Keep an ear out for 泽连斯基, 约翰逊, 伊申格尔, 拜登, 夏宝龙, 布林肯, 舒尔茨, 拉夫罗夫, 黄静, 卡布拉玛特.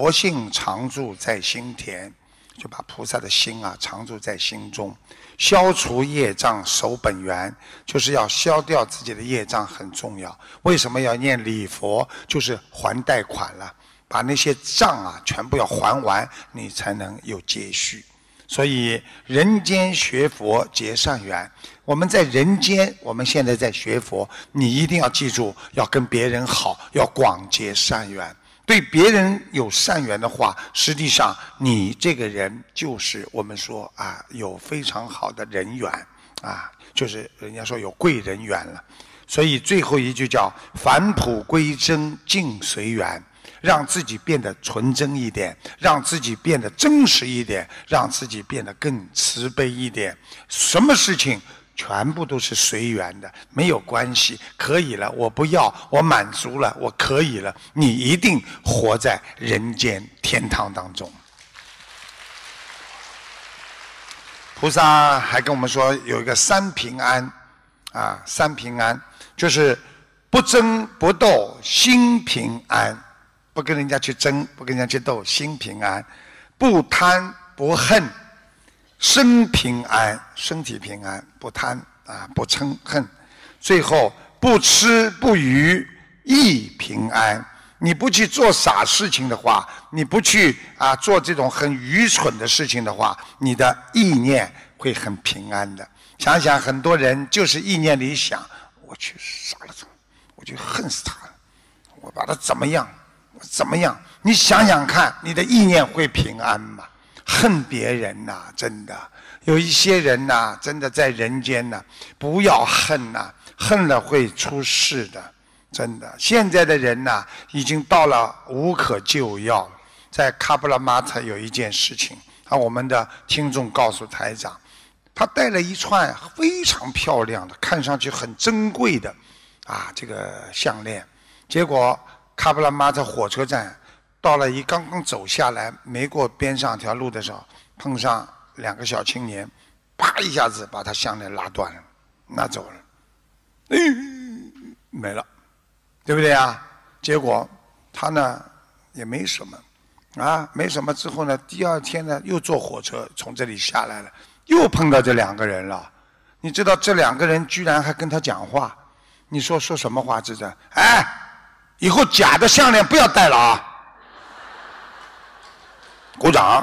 佛性常住在心田，就把菩萨的心啊常住在心中。消除业障守本源，就是要消掉自己的业障，很重要。为什么要念礼佛？就是还贷款了，把那些账啊全部要还完，你才能有接续。所以人间学佛结善缘，我们在人间，我们现在在学佛，你一定要记住，要跟别人好，要广结善缘。 对别人有善缘的话，实际上你这个人就是我们说啊，有非常好的人缘啊，就是人家说有贵人缘了。所以最后一句叫“返璞归真，境随缘”，让自己变得纯真一点，让自己变得真实一点，让自己变得更慈悲一点。什么事情？ 全部都是随缘的，没有关系，可以了，我不要，我满足了，我可以了。你一定活在人间天堂当中。菩萨还跟我们说有一个三平安，啊，三平安就是不争不斗，心平安；不跟人家去争，不跟人家去斗，心平安；不贪不恨。 身平安，身体平安，不贪啊，不嗔恨。最后不吃不愚，意平安。你不去做傻事情的话，你不去啊做这种很愚蠢的事情的话，你的意念会很平安的。想想很多人就是意念里想，我去杀了他，我去恨死他了，我把他怎么样，我怎么样？你想想看，你的意念会平安吗？ 恨别人呐、啊，真的有一些人呐、啊，真的在人间呐、啊，不要恨呐、啊，恨了会出事的，真的。现在的人呐、啊，已经到了无可救药。在卡布拉玛特有一件事情，啊，我们的听众告诉台长，他带了一串非常漂亮的、看上去很珍贵的啊这个项链，结果卡布拉玛特火车站。 到了刚刚走下来，没过边上条路的时候，碰上两个小青年，啪一下子把他项链拉断了，拿走了，没了，对不对啊？结果他呢也没什么，啊没什么之后呢，第二天呢又坐火车从这里下来了，又碰到这两个人了。你知道这两个人居然还跟他讲话，你说什么话？这是哎，以后假的项链不要戴了啊！ 鼓掌。